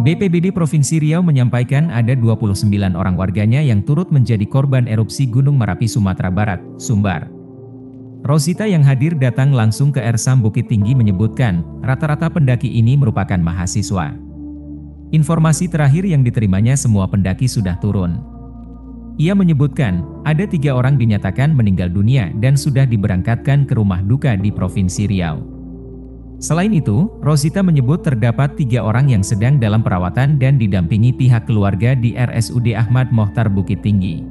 BPBD Provinsi Riau menyampaikan ada 29 orang warganya yang turut menjadi korban erupsi Gunung Marapi, Sumatera Barat, Sumbar. Rosita yang hadir datang langsung ke RSUD Bukit Tinggi menyebutkan, rata-rata pendaki ini merupakan mahasiswa. Informasi terakhir yang diterimanya semua pendaki sudah turun. Ia menyebutkan, ada 3 orang dinyatakan meninggal dunia dan sudah diberangkatkan ke rumah duka di Provinsi Riau. Selain itu, Rosita menyebut terdapat 3 orang yang sedang dalam perawatan dan didampingi pihak keluarga di RSUD Ahmad Mohtar Bukit Tinggi.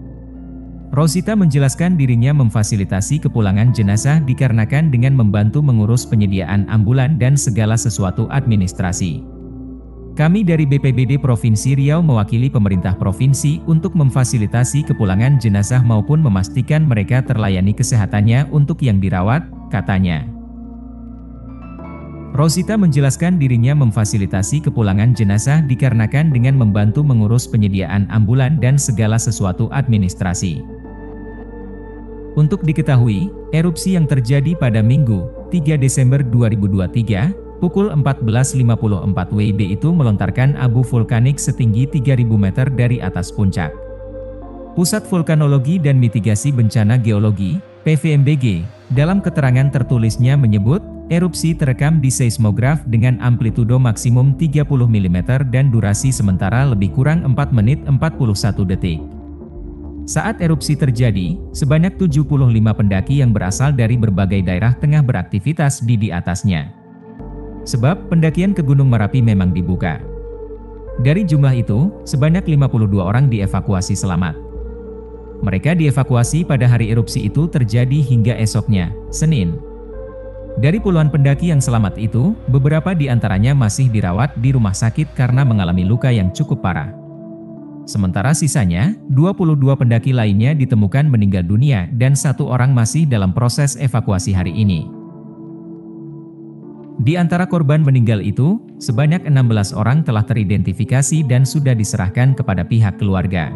Rosita menjelaskan dirinya memfasilitasi kepulangan jenazah dikarenakan dengan membantu mengurus penyediaan ambulan dan segala sesuatu administrasi. Kami dari BPBD Provinsi Riau mewakili pemerintah provinsi untuk memfasilitasi kepulangan jenazah maupun memastikan mereka terlayani kesehatannya untuk yang dirawat, katanya. Rosita menjelaskan dirinya memfasilitasi kepulangan jenazah dikarenakan dengan membantu mengurus penyediaan ambulan dan segala sesuatu administrasi. Untuk diketahui, erupsi yang terjadi pada Minggu, 3 Desember 2023, pukul 14.54 WIB itu melontarkan abu vulkanik setinggi 3.000 meter dari atas puncak. Pusat Vulkanologi dan Mitigasi Bencana Geologi, PVMBG, dalam keterangan tertulisnya menyebut, erupsi terekam di seismograf dengan amplitudo maksimum 30 mm dan durasi sementara lebih kurang 4 menit 41 detik. Saat erupsi terjadi, sebanyak 75 pendaki yang berasal dari berbagai daerah tengah beraktivitas di atasnya. Sebab pendakian ke Gunung Marapi memang dibuka. Dari jumlah itu, sebanyak 52 orang dievakuasi selamat. Mereka dievakuasi pada hari erupsi itu terjadi hingga esoknya, Senin. Dari puluhan pendaki yang selamat itu, beberapa di antaranya masih dirawat di rumah sakit karena mengalami luka yang cukup parah. Sementara sisanya, 22 pendaki lainnya ditemukan meninggal dunia dan 1 orang masih dalam proses evakuasi hari ini. Di antara korban meninggal itu, sebanyak 16 orang telah teridentifikasi dan sudah diserahkan kepada pihak keluarga.